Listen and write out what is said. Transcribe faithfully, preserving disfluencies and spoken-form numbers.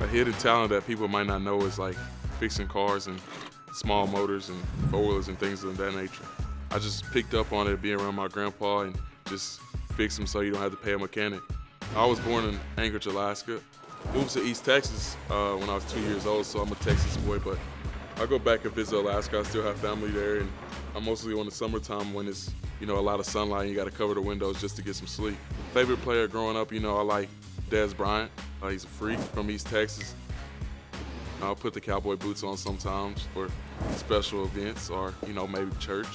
a hidden talent that people might not know is like fixing cars and small motors and four-wheelers and things of that nature. I just picked up on it being around my grandpa and just fix them so you don't have to pay a mechanic. I was born in Anchorage, Alaska. Moved to East Texas uh, when I was two years old, so I'm a Texas boy, but I go back and visit Alaska. I still have family there, and I'm mostly on the summertime when it's, you know, a lot of sunlight and you gotta cover the windows just to get some sleep. Favorite player growing up, you know, I like Des Bryant. Uh, he's a freak from East Texas. I'll put the cowboy boots on sometimes for special events or, you know, maybe church.